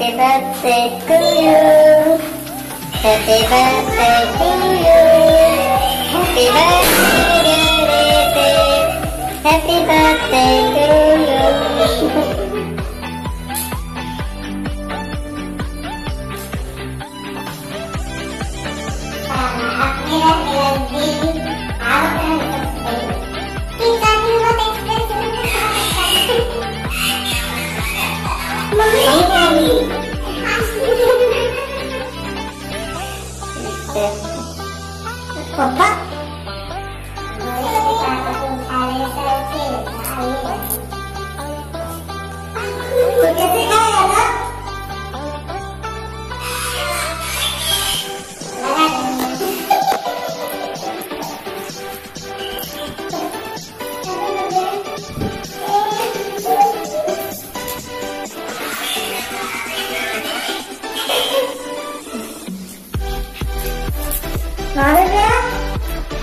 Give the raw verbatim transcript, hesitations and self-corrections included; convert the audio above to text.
Happy birthday to you. Happy birthday to you. Happy birthday, dear Dave. Happy birthday to you. Happy birthday. Papa? Hãy subscribe cho kênh Ghiền Mì Gõ để không bỏ lỡ